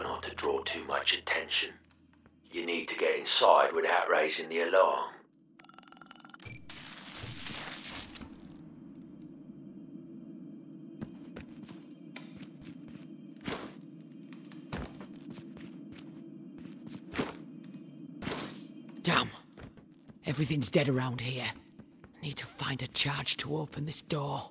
try not to draw too much attention. You need to get inside without raising the alarm. Damn. Everything's dead around here. I need to find a charge to open this door.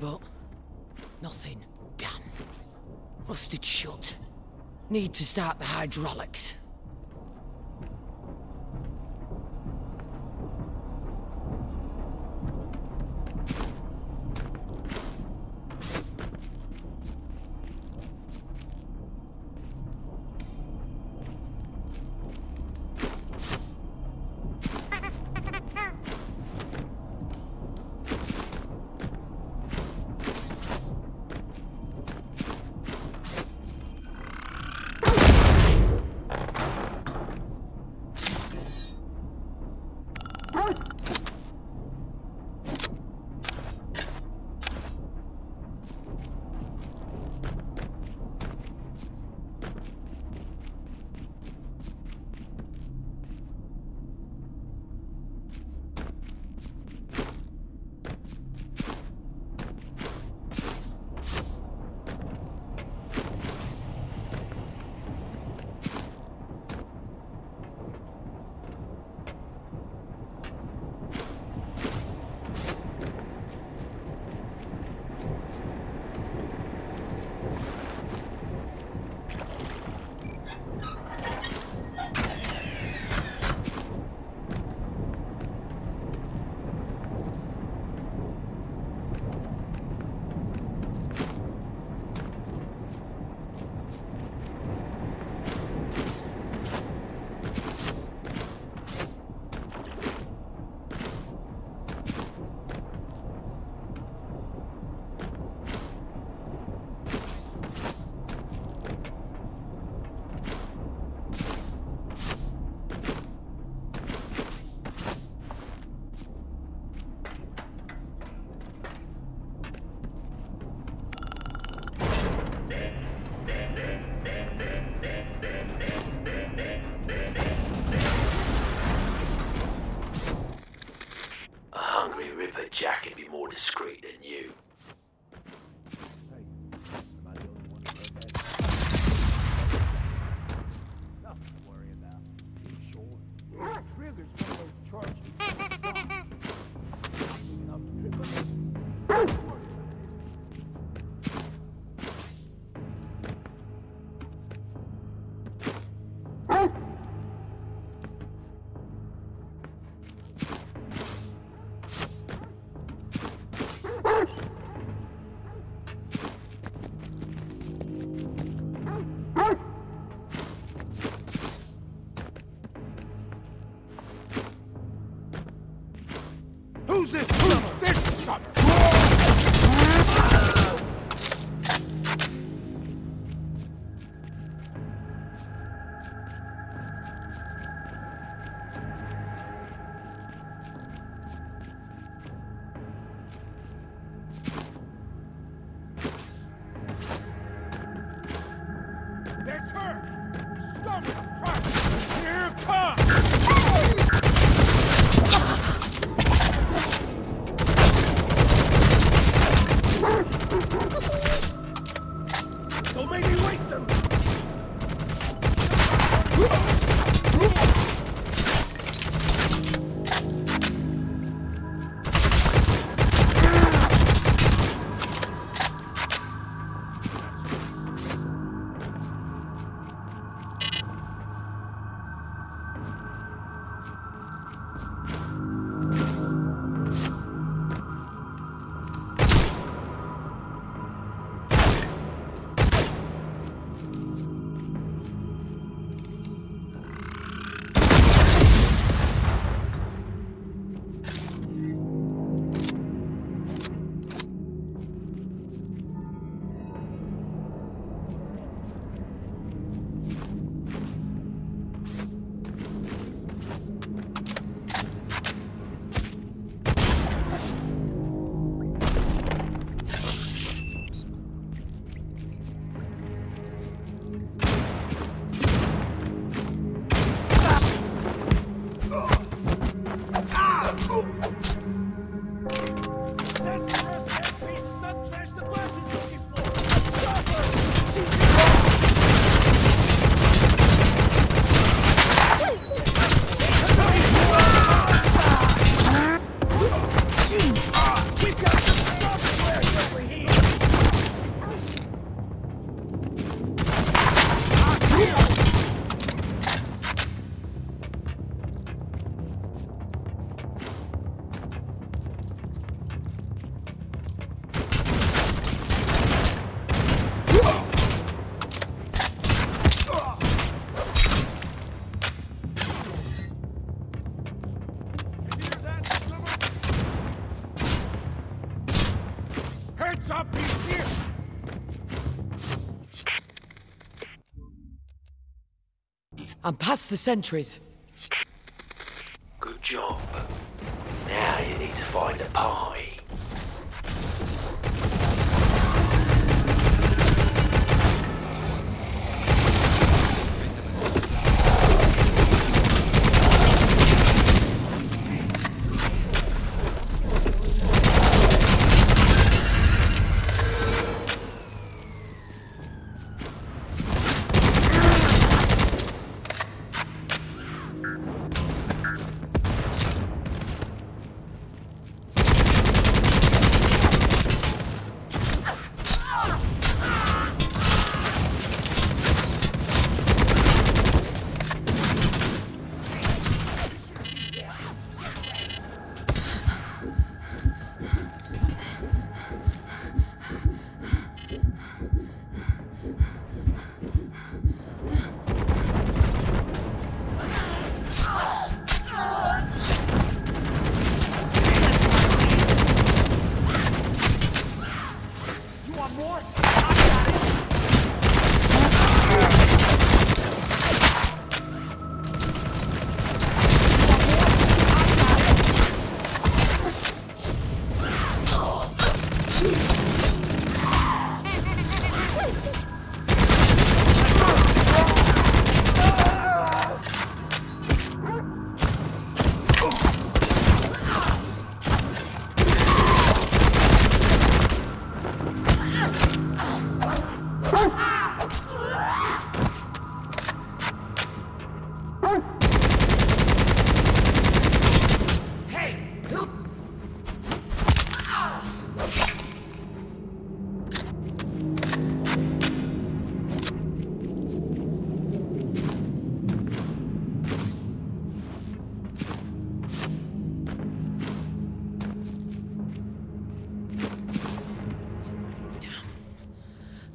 But nothing. Damn. Rusted shut. Need to start the hydraulics. Jack can be more discreet than you. I'm past the sentries. Good job. Now you need to find a pie.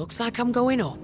Looks like I'm going up.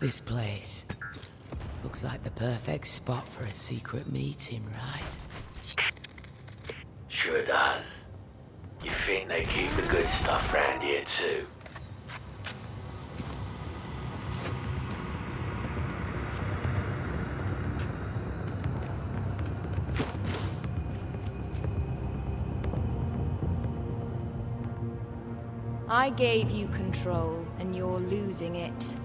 This place looks like the perfect spot for a secret meeting, right? Sure does. You think they keep the good stuff round here too? I gave you control, and you're losing it.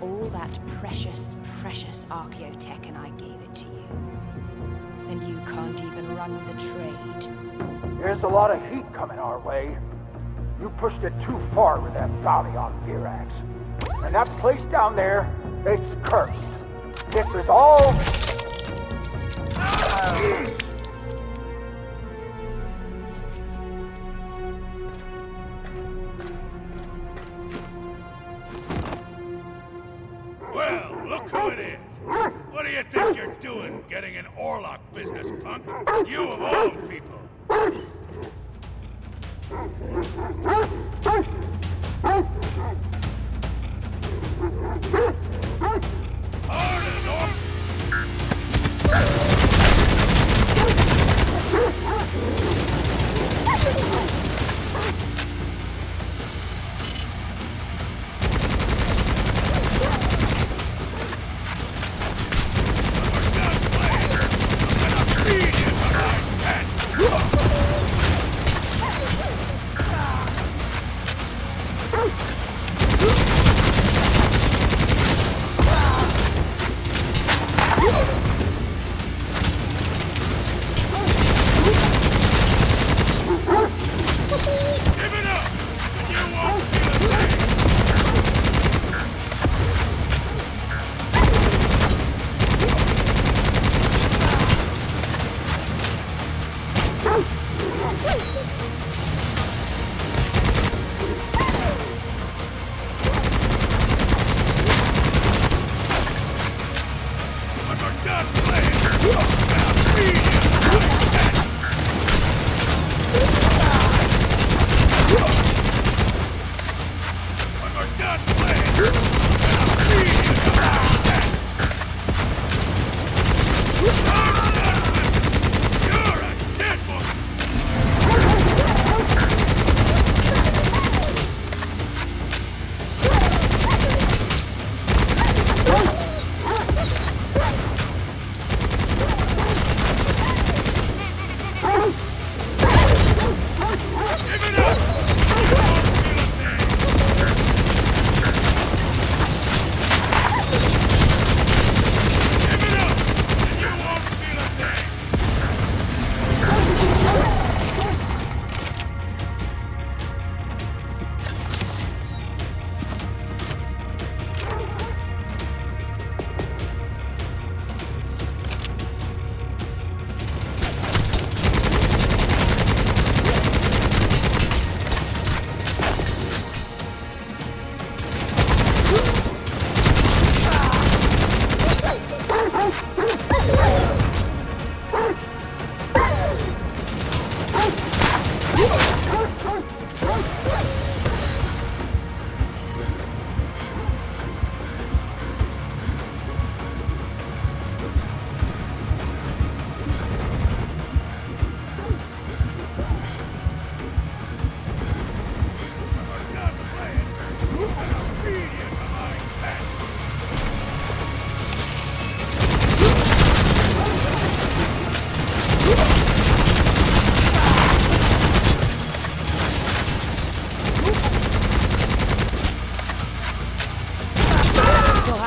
All that precious, precious archaeotech, and I gave it to you. And you can't even run the trade. There's a lot of heat coming our way. You pushed it too far with that bounty on Virax. And that place down there, it's cursed. This is all... Getting an Orlock business, punk. You of all people. Hard enough.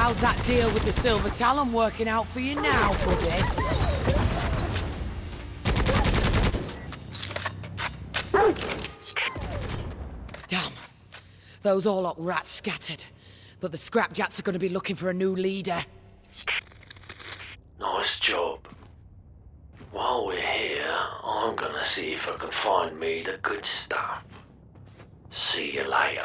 How's that deal with the Silver Talon working out for you now, buddy? Those Orlock rats scattered, but the Scrapjacks are going to be looking for a new leader. Nice job. While we're here, I'm going to see if I can find me the good stuff. See you later.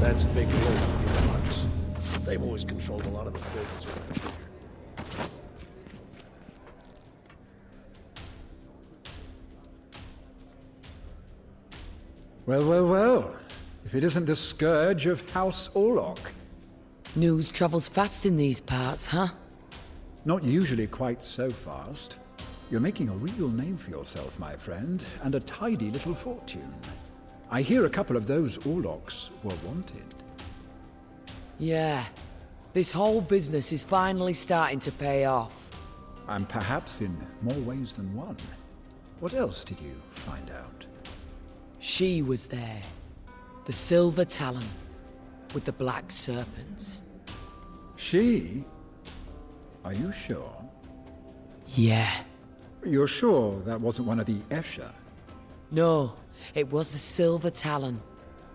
That's a big blow for the Orlocks. They've always controlled a lot of the business around here. Well, well, well. If it isn't the scourge of House Orlock. News travels fast in these parts, huh? Not usually quite so fast. You're making a real name for yourself, my friend, and a tidy little fortune. I hear a couple of those Orlocks were wanted. Yeah. This whole business is finally starting to pay off. And perhaps in more ways than one. What else did you find out? She was there. The Silver Talon. With the Black Serpents. She? Are you sure? Yeah. You're sure that wasn't one of the Esher? No. It was the Silver Talon.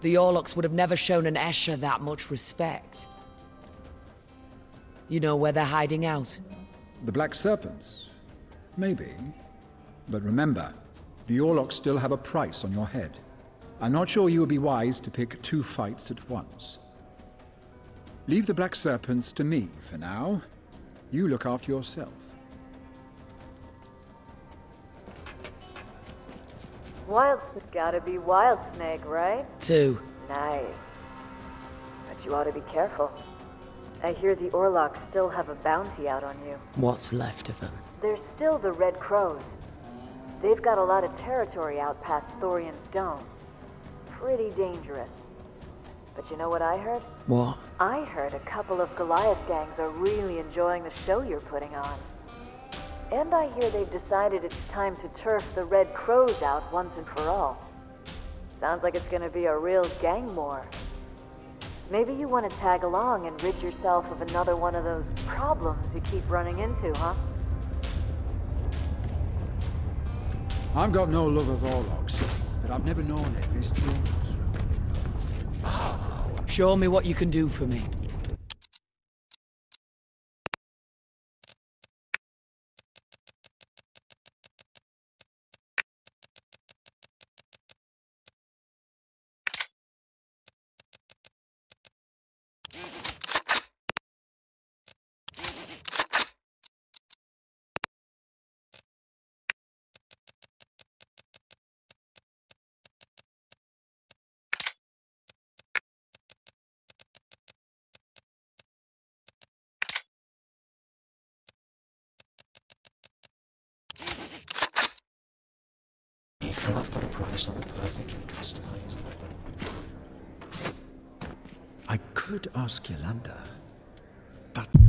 The Orlocks would have never shown an Esher that much respect. You know where they're hiding out? The Black Serpents? Maybe. But remember, the Orlocks still have a price on your head. I'm not sure you would be wise to pick two fights at once. Leave the Black Serpents to me for now. You look after yourself. Wild Snake, gotta be Wild Snake, right? Two. Nice. But you ought to be careful. I hear the Orlocks still have a bounty out on you. What's left of them? There's still the Red Crows. They've got a lot of territory out past Thorian's Dome. Pretty dangerous. But you know what I heard? What? I heard a couple of Goliath gangs are really enjoying the show you're putting on. And I hear they've decided it's time to turf the Red Crows out once and for all. Sounds like it's gonna be a real gang war. Maybe you want to tag along and rid yourself of another one of those problems you keep running into, huh? I've got no love of Orlocks, but I've never known it is dangerous. Show me what you can do for me. cannot put a price on the perfect and customized weapon. I could ask Yolanda, but...